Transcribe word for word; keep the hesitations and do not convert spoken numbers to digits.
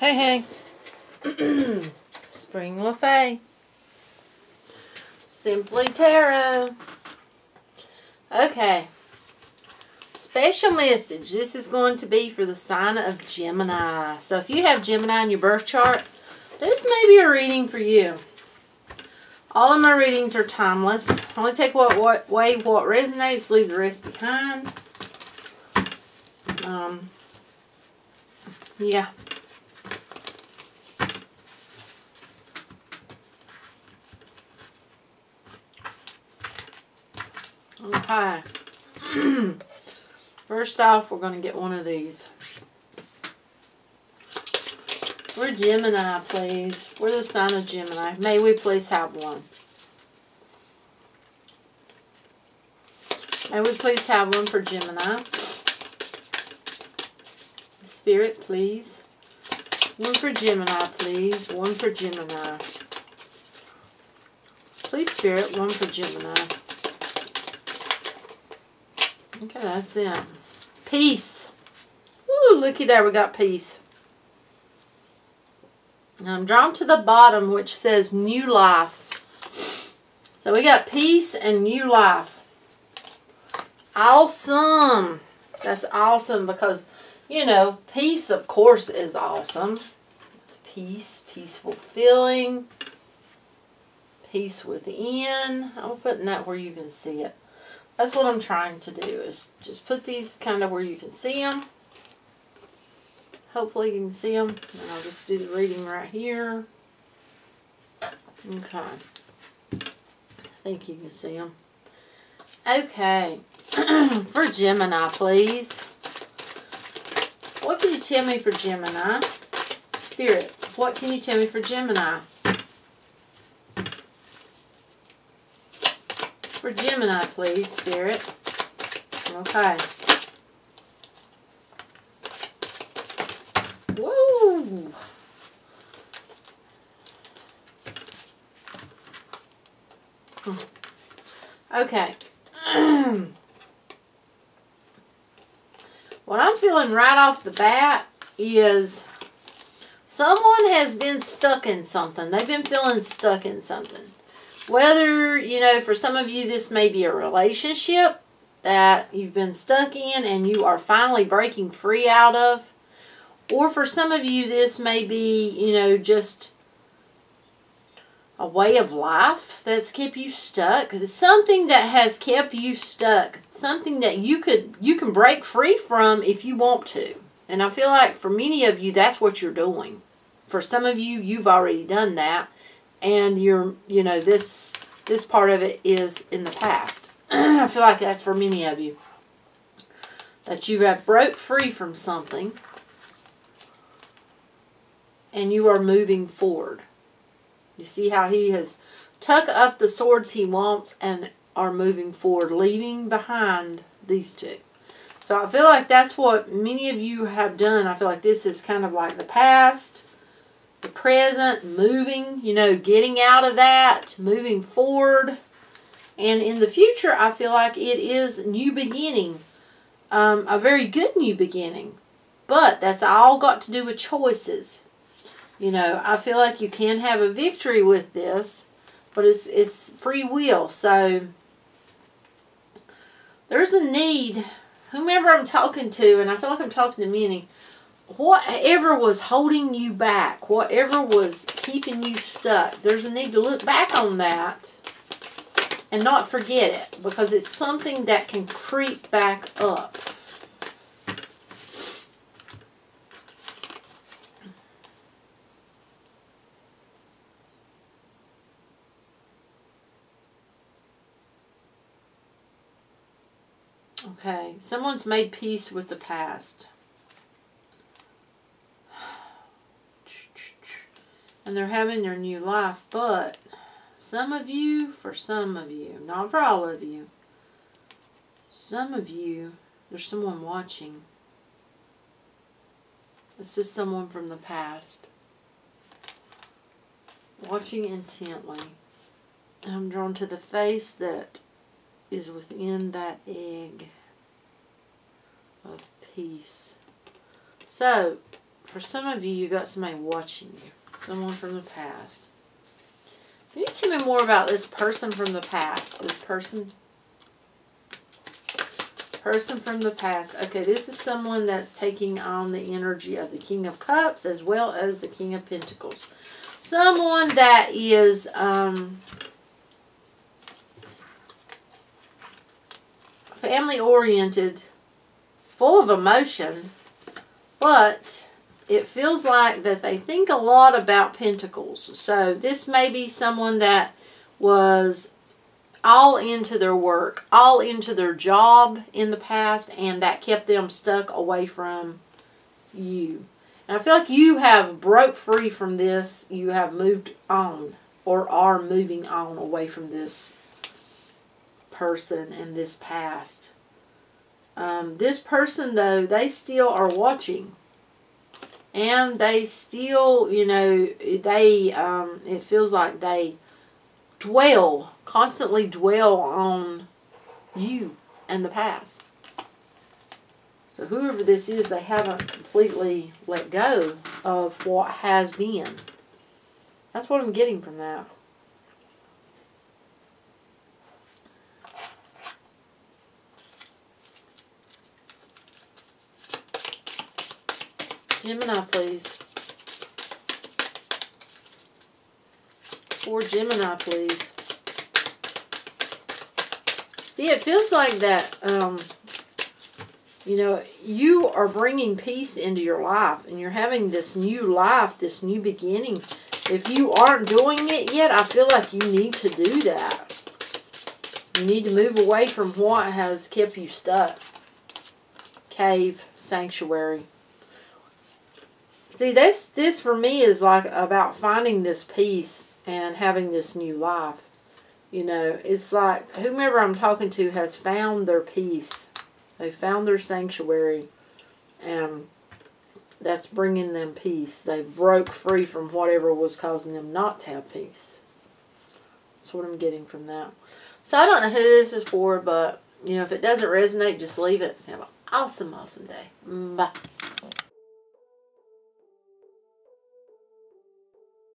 Hey, hey. Spring Le Fay. Simply Tarot. Okay. Special message. This is going to be for the sign of Gemini. So if you have Gemini in your birth chart, this may be a reading for you. All of my readings are timeless. I only take what, what way what resonates, leave the rest behind. Um, yeah. Okay. First off, we're going to get one of these. We're Gemini, please. We're the sign of Gemini. May we please have one. May we please have one for Gemini. Spirit, please. One for Gemini, please. One for Gemini. Please, Spirit, one for Gemini. Okay, that's it. Peace. Ooh, looky there, we got peace. And I'm drawn to the bottom, which says new life. So we got peace and new life. Awesome. That's awesome because, you know, peace, of course, is awesome. It's peace, peaceful feeling, peace within. I'm putting that where you can see it. That's what I'm trying to do, is just put these kind of where you can see them. Hopefully you can see them. And I'll just do the reading right here. Okay. I think you can see them. Okay. For Gemini, please. What can you tell me for Gemini? Spirit, what can you tell me for Gemini? For Gemini, please, Spirit. Okay. Woo! Okay. What I'm feeling right off the bat is someone has been stuck in something. They've been feeling stuck in something. Whether, you know, for some of you this may be a relationship that you've been stuck in and you are finally breaking free out of. Or for some of you this may be, you know, just a way of life that's kept you stuck. It's something that has kept you stuck. Something that you could you can break free from if you want to. And I feel like for many of you that's what you're doing. For some of you, you've already done that. And you're, you know, this this part of it is in the past. I feel like that's for many of you. That you have broke free from something. And you are moving forward. You see how he has tucked up the swords he wants and are moving forward. Leaving behind these two. So I feel like that's what many of you have done. I feel like this is kind of like the past. The present, moving, you know, getting out of that, moving forward. And in the future, I feel like it is new beginning. Um, a very good new beginning. But that's all got to do with choices. You know, I feel like you can have a victory with this, but it's, it's free will. So, there's a need. Whomever I'm talking to, and I feel like I'm talking to many, whatever was holding you back, whatever was keeping you stuck, there's a need to look back on that and not forget it, because it's something that can creep back up. Okay, someone's made peace with the past. And they're having their new life, but some of you, for some of you, not for all of you, some of you, there's someone watching. This is someone from the past. Watching intently. I'm drawn to the face that is within that egg of peace. So, for some of you, you got somebody watching you. Someone from the past. Can you tell me more about this person from the past? This person. Person from the past. Okay, this is someone that's taking on the energy of the King of Cups as well as the King of Pentacles. Someone that is... Um, family-oriented, full of emotion, but it feels like that they think a lot about pentacles. So this may be someone that was all into their work, all into their job in the past, and that kept them stuck away from you. And I feel like you have broke free from this. You have moved on or are moving on away from this person in this past. Um, this person, though, they still are watching, and they still, you know, they um, it feels like they dwell constantly dwell on you and the past. So whoever this is, they haven't completely let go of what has been. That's what I'm getting from that. Gemini, please. For Gemini, please. See, it feels like that, um, you know, you are bringing peace into your life, and you're having this new life, this new beginning. If you aren't doing it yet, I feel like you need to do that. You need to move away from what has kept you stuck. Cave, sanctuary. See, this, this for me is like about finding this peace and having this new life. You know, it's like whomever I'm talking to has found their peace. They found their sanctuary. And that's bringing them peace. They broke free from whatever was causing them not to have peace. That's what I'm getting from that. So I don't know who this is for, but, you know, if it doesn't resonate, just leave it. Have an awesome, awesome day. Bye.